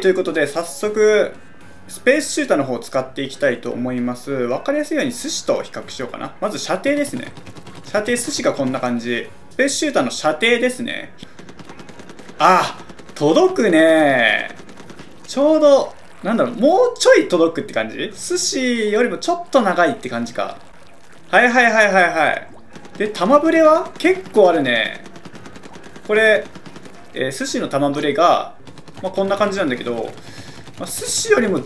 ということで早速スペースシューターの方を使っていきたいと思います。分かりやすいように寿司と比較しようかな。まず射程ですね。射程、寿司がこんな感じ。スペースシューターの射程ですね。あ、届くね。ちょうどなんだろう、もうちょい届くって感じ。寿司よりもちょっと長いって感じか。はいはいはいはいはい。で、玉ぶれは結構あるね。これ、寿司の玉ぶれが、まあ、こんな感じなんだけど、まあ、寿司よりもい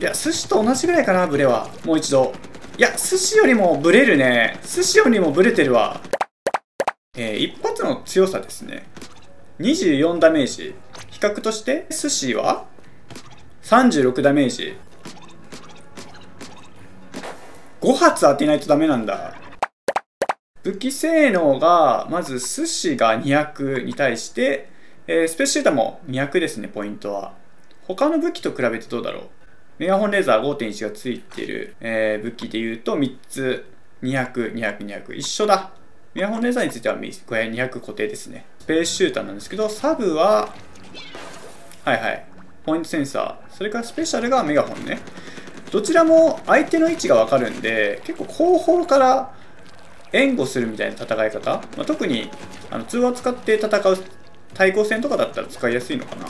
や、寿司と同じぐらいかな、ブレは。もう一度。いや、寿司よりもブレるね。寿司よりもブレてるわ。一発の強さですね。24ダメージ。比較として、寿司は36ダメージ。5発当てないとダメなんだ。武器性能が、まず寿司が200に対して、スペースシューターも200ですね、ポイントは。他の武器と比べてどうだろう。メガホンレーザー 5.1 がついてる、武器で言うと3つ。200、200、200。一緒だ。メガホンレーザーについては200固定ですね。スペースシューターなんですけど、サブは、はいはい。ポイントセンサー。それからスペシャルがメガホンね。どちらも相手の位置がわかるんで、結構後方から援護するみたいな戦い方。まあ、特に、通話を使って戦う対抗戦とかだったら使いやすいのかな。